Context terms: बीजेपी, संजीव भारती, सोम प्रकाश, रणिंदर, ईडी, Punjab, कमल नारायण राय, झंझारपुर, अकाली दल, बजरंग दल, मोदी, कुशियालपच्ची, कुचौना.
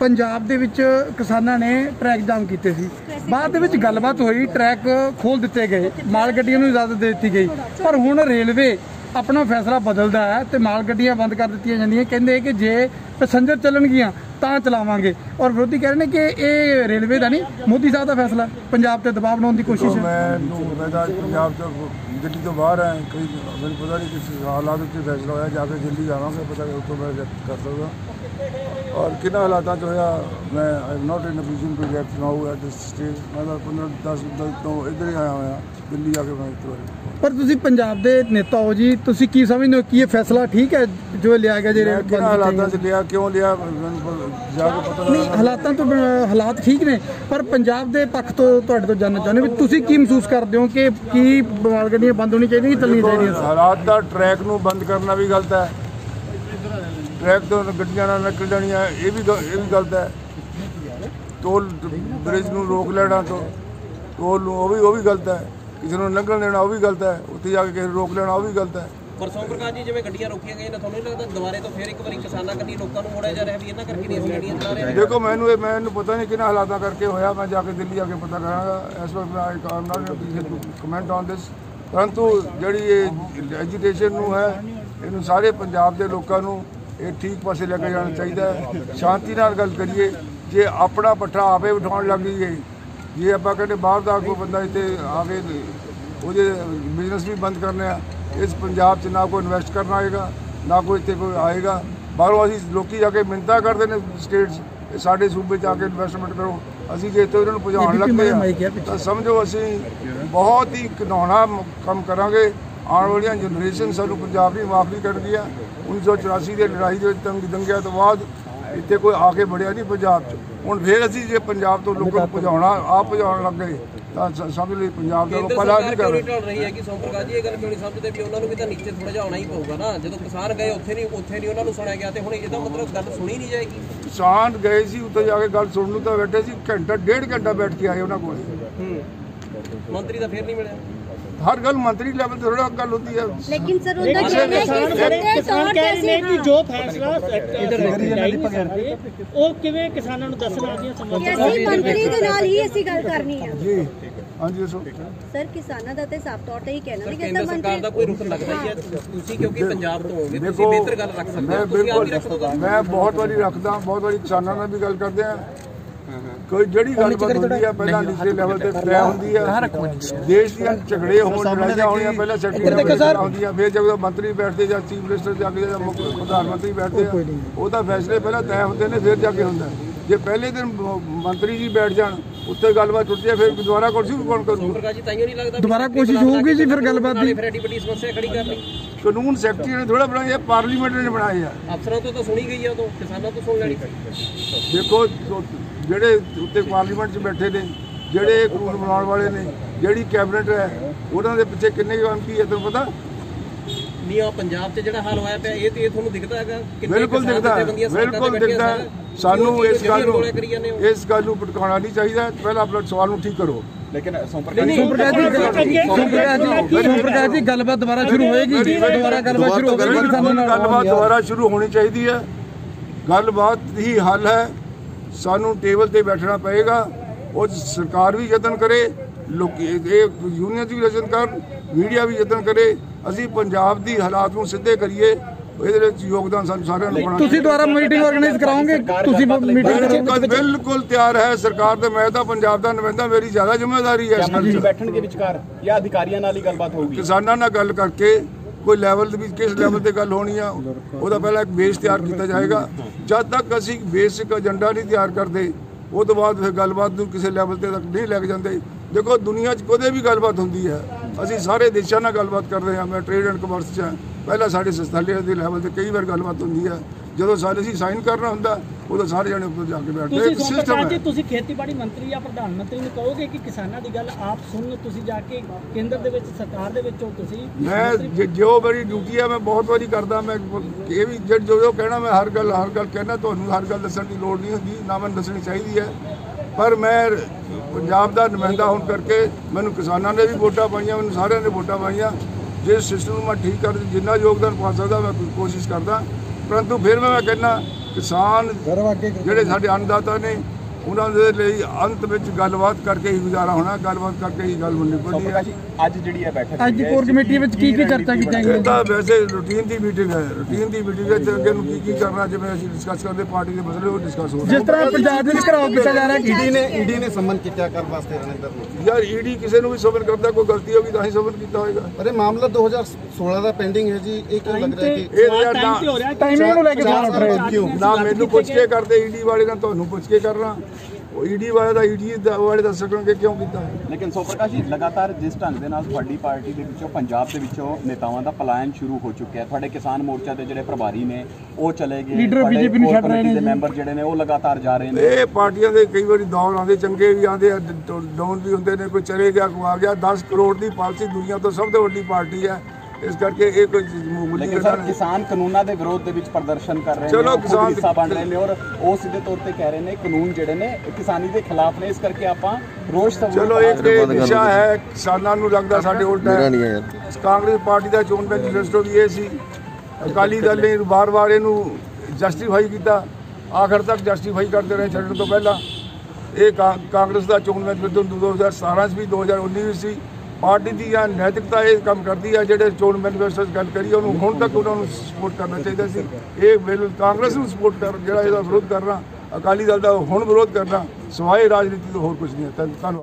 पंजाब दे विच किसानां ने ट्रैक जाम कीते सी। बाद दे विच गलबात होई, ट्रैक खोल दिते गए, माल गड्डियां नूं इजाजत दे दित्ती गई। पर हुण रेलवे अपना फैसला बदलदा है ते माल गड्डियां बंद कर दित्तियां जांदियां। कहिंदे कि जे पैसेंजर चलणगियां तां चलावांगे, और विरोधी कह रहे ने कि ये रेलवे दा नहीं मोदी साहब दा फैसला, पंजाब ते दबाव बनाउण दी कोशिश है। पंजाब तो दिल्ली तो बाहर है, कोई मैंने पता नहीं किस हालात में फैसला होया, जाके दिल्ली जावांगा पता उतो मैं कर सकदा। और कितना हालात जो है, मैं I am not in a position to react now at this stage. मैं 15-10 दिन तो इधर ही आया हुआ, दिल्ली आके मैं तो। पर तुसी पंजाब दे नेता हो जी, तुसी की समझदे हो कि ये फैसला ठीक है जो लिया गया? जे कितना हालात से लिया, क्यों लिया, जाके पता नहीं। हालात तो हालात ठीक ने, पर पंजाब दे पक्ष तो तुहाडे तो जानना चाहने भी तुसी की महसूस करदे हो कि की माल गड्डियां बंद होनी चाहिए कि चलनी चाहिए? हालात दा ट्रैक नु बंद करना भी गलत है, ट्रैक तो गड्डियां ना निकल जानियां ये भी गलत है। टोल ब्रिज को रोक लेना, तो टोल वो भी गलत है। किसी को लंघण देना वो भी गलत है, उत्थे जाके किसी रोक लेना वो भी गलत है। परसों प्रकाश जी जिवें गड्डियां रोकियां गईयां, तुहानूं नहीं लगदा दुबारे तो फिर एक वारी किसानां कन्नी लोकां नूं मोड़िया जा रहा है भी इन्हां करके नहीं गड्डियां चला रहे? देखो मैनूं पता नहीं किन्हां हालातां करके होया, मैं जाके दिल्ली आके पता करांगा। इस वक्त मैं काम नाल कमेंट ऑन दिस, परंतु जिहड़ी एजिटेशन नूं है इहनूं सारे पंजाब दे लोकां नूं ये ठीक पासे लेके जाना चाहिए। शांति नाल गल करिए, जे अपना पट्ठा आपे बिठाने लग जाइए, जे आप कहते बाहर का कोई बंदा इतने आके वो बिजनेस भी बंद करने, इस पंजाब च ना कोई इन्वेस्ट करना आएगा ना कोई इतने कोई आएगा। बाहरों असीं लोकी जाके मिन्नतां करते हैं स्टेट्स साढ़े सूबे जाके इन्वेस्टमेंट करो, असीं जे इतों इन्होंने पहुँचाने लगते तो समझो असीं बहुत ही घिनौना काम करांगे। आने वाली जनरेशन सानूं पंजाब दी माफ़ नहीं करदी है। 1984 की लड़ाई के दंगों तो बाद इतने कोई आके बढ़िया नहीं पंजाब च। हुण फिर असीं जे पंजाब तो लोगों को भजाउणा आप भजाउण लग गए तो समझ लो पंजाब का भला नहीं कर रही है। कि सोम प्रकाश जी ये गल क्यों नहीं समझते भी उन्होंने भी तो नीचे थोड़ा जहा आना ही पऊगा ना? जो किसान गए उत्थे नहीं उन्होंने सुनिया गया, तो हुण इहदा मतलब गल सुनी नहीं जाएगी। किसान गए सी उत्थे जाके गल सुणन तो बैठे सी, घंटा डेढ़ घंटा बैठ के आए उन्होंने कोल, मंत्री तो फिर नहीं मिले। हर गल मंत्री लेवल थोड़ा गल होती है। लेकिन सर उनका कहना है कि जो फैसला वो किवें किसानां नूं दसणा दी समझ मंत्री दे नाल ही ऐसी गल करनी है जी। हां जी सर, किसानां दा ते साफ तौर ते ही कहना है कि केंद्र सरकार दा कोई रुख लगदा ही है। ਤੁਸੀਂ ਕਿਉਂਕਿ ਪੰਜਾਬ ਤੋਂ ਹੋਗੇ, ਤੁਸੀਂ ਬਿਹਤਰ ਗੱਲ ਰੱਖ ਸਕਦੇ ਹੋ। ਬਿਲਕੁਲ ਮੈਂ ਬਹੁਤ ਵਾਰੀ ਰੱਖਦਾ, ਬਹੁਤ ਵਾਰੀ ਕਿਸਾਨਾਂ ਨਾਲ ਵੀ ਗੱਲ ਕਰਦੇ ਆ। कोई जड़ी गलबात होती है पहला निचले लेवल से तय होती है। देश दियां झगड़े होण लड़ाइयां होणियां पहला सेक्रेटरी आउंदी है, फिर जब मंत्री बैठते या चीफ मिनिस्टर जाके या प्रधानमंत्री बैठते हैं उहदा फैसले पहला तय होंदे ने, फिर जाके हुंदा। जे पहले दिन मंत्री जी बैठ जाण उत्ते गलबात टुट जाए, फिर दोबारा कुर्सी पर कौन करूगा? दोबारा कोशिश होगी जी, फिर गलबात दी फिर एडी बड़ी समस्या खड़ी करनी। कानून सेक्रेटरी ने थोड़ा बनाया, पार्लीमेंट ने बनाया, अफसरां तो सुनी गई है, तो किसानां तो सुन लैणी पई। देखो ਜਿਹੜੇ ਉੱਤੇ ਪਾਰਲੀਮੈਂਟ 'ਚ ਬੈਠੇ ਨੇ, ਜਿਹੜੇ ਕਾਨੂੰਨ ਬਣਾਉਣ ਵਾਲੇ ਨੇ, ਜਿਹੜੀ ਕੈਬਨਿਟ ਹੈ, ਉਹਨਾਂ ਦੇ ਪਿੱਛੇ ਕਿੰਨੇ ਐਮਪੀ ਹੈ ਤੁਹਾਨੂੰ ਪਤਾ ਨਹੀਂ? ਆ ਪੰਜਾਬ 'ਚ ਜਿਹੜਾ ਹਾਲ ਹੋਇਆ ਪਿਆ ਇਹ ਤੇ ਤੁਹਾਨੂੰ ਦਿਖਦਾ ਹੈਗਾ? ਬਿਲਕੁਲ ਦਿਖਦਾ ਸਾਨੂੰ ਇਸ ਗੱਲ ਨੂੰ ਭਟਕਾਉਣਾ ਨਹੀਂ ਚਾਹੀਦਾ। ਪਹਿਲਾਂ ਆਪਣਾ ਸਵਾਲ ਨੂੰ ਠੀਕ ਕਰੋ। लेकिन सोमप्रकाश जी ਗੱਲਬਾਤ ਦੁਬਾਰਾ ਸ਼ੁਰੂ ਹੋਣੀ ਚਾਹੀਦੀ ਹੈ। ਗੱਲਬਾਤ ਹੀ ਹੱਲ ਹੈ। सानू टेबल पर बैठना पएगा और सरकार भी यतन करे, लोग यूनियन भी यतन कर, मीडिया भी यतन करे, असी पंजाब दी हालात नू सिद्धे करिए। योगदान सारे बिल्कुल तैयार है सरकार ते। मैं पंजाब दा नवेंदा, मेरी ज्यादा जिम्मेदारी है। किसानां नाल गल करके कोई लेवल भी किस लेवल पर गल होनी है वह पहला एक बेस तैयार किया जाएगा। जब तक असी बेसिक एजेंडा नहीं तैयार करते वो तो बाद फिर गलबात किसी लेवल तक नहीं लैके जाते। देखो दुनिया कोई भी गलबात होती है, असी सारे देशों नाल गलबात करते हैं। मैं ट्रेड एंड कमर्स च पहला साढ़े सताले के लैवल पर कई बार गलबात होती है। जो सारे असी साइन करना होंगे उदो सारे जने उपर जाके बैठते। सिस्टम है। ਤੁਸੀਂ ਖੇਤੀਬਾੜੀ ਮੰਤਰੀ ਜਾਂ ਪ੍ਰਧਾਨਮੰਤਰੀ ਨੂੰ ਕਹੋਗੇ ਕਿ ਕਿਸਾਨਾਂ ਦੀ ਗੱਲ ਆਪ ਸੁਣਨ, ਤੁਸੀਂ ਜਾ ਕੇ ਕੇਂਦਰ ਦੇ ਵਿੱਚ ਸਰਕਾਰ ਦੇ ਵਿੱਚੋਂ ਤੁਸੀਂ? ਮੈਂ ਜੋ ਮੇਰੀ ਡਿਊਟੀ ਹੈ ਮੈਂ ਬਹੁਤ ਵਾਰੀ ਕਰਦਾ। ਮੈਂ ਇਹ ਵੀ ਜੋ ਕਹਿਣਾ ਮੈਂ ਹਰ ਗੱਲ ਕਹਿਣਾ। ਤੁਹਾਨੂੰ ਹਰ ਗੱਲ ਦੱਸਣ ਦੀ ਲੋੜ ਨਹੀਂ ਹੁੰਦੀ, ਨਾ ਮੈਨੂੰ ਦੱਸਣੀ ਚਾਹੀਦੀ ਹੈ। ਪਰ ਮੈਂ ਪੰਜਾਬ ਦਾ ਨੁਮਾਇੰਦਾ ਹੋਣ ਕਰਕੇ ਮੈਨੂੰ ਕਿਸਾਨਾਂ ਨੇ ਵੀ ਵੋਟਾਂ ਪਾਈਆਂ, ਮੈਨੂੰ ਸਾਰਿਆਂ ਨੇ ਵੋਟਾਂ ਪਾਈਆਂ। ਜਿਸ ਸਿਸਟਮ ਨੂੰ ਮੈਂ ਠੀਕ ਕਰ ਜਿੰਨਾ ਯੋਗਦਾਨ ਪਾ ਸਕਦਾ ਮੈਂ ਕੋਸ਼ਿਸ਼ ਕਰਦਾ। परंतु फिर मैं कहना किसान जोड़े साढ़े अन्नदाता ने उन्होंने लिए अंत में गलबात करके ही गुजारा होना, गलबात करके ही गल निपटनी है। आज जी बैठक आज दी कोर कमेटी विच की की चर्चा की जाएगी? वैसे रूटीन की मीटिंग है, रूटीन की मीटिंग है अगे नूं की की करना जिवें असीं डिस्कस करदे पार्टी दे मसले ओह डिस्कस हो। जिस तरह पंजाब विच घराव कीता जा रहा है, ईडी ने समन किया कर वास्ते रणिंदर नूं। यार ईडी किसी नूं भी समन करदा कोई गलती होगी तां ही समन कीता होएगा। अरे मामला 2016 दा पेंडिंग है जी, एक लग रहा है कि ये टाइम ते हो रहा है, टाइमिंग नूं लेके बाहर उठ रहे हो क्यों? ना मैनूं पुछ के करदे ईडी वाले ने, तुहानूं पुछ के करना ईडी वाले का ईडी वाले दस सकणगे क्यों कीता। लेकिन सोप्रकाश जी लगातार जिस ढंग दे नाल तुहाडी पार्टी दे विचों पंजाब दे विचों नेतावां दा पलायन शुरू हो चुका है, तुहाडे किसान मोर्चा दे जिहड़े प्रभारी ने ओह चले गए, लीडर बीजेपी नूं छड्ड रहे ने, मैंबर जिहड़े ने ओह लगातार जा रहे ने। इह पार्टियां दे कई वारी दौर आंदे, चंगे भी आंदे डाउन भी हुंदे ने, कोई चले गया कोई आ गया। 10 करोड़ दी पॉलिसी दुनिया तो सब तो वड्डी पार्टी है, इस करके एक किसान कानूनों के विरोध के प्रदर्शन कर रहे हैं, हिस्सा बन रहे हैं और वह सीधे तौर पर कह रहे हैं कानून जोड़े ने किसानी के खिलाफ ने, इस करके आप रोज चलो एक नशा है किसानों लगता साढ़े उल्ट है। कांग्रेस पार्टी का चोन मैनीफेस्टो भी ये अकाली दल ने बार बार इनू जस्टिफाई किया, आखिर तक जस्टिफाई करते रहे छड्डण तो पहला। ये कांग्रेस का चोन मैनीफेस्टो 2017 भी 2019 भी पार्टी की नैतिकता ये काम करती है। जोड़े चोन मैनीफेस्टो गल करिए हूँ तक उन्होंने सपोर्ट करना चाहिए। ये बिल कांग्रेस में सपोर्ट कर जो विरोध करना, अकाली दल का हूँ विरोध करना, सिवाय राजनीति तो होर कुछ नहीं है। धन्यवाद।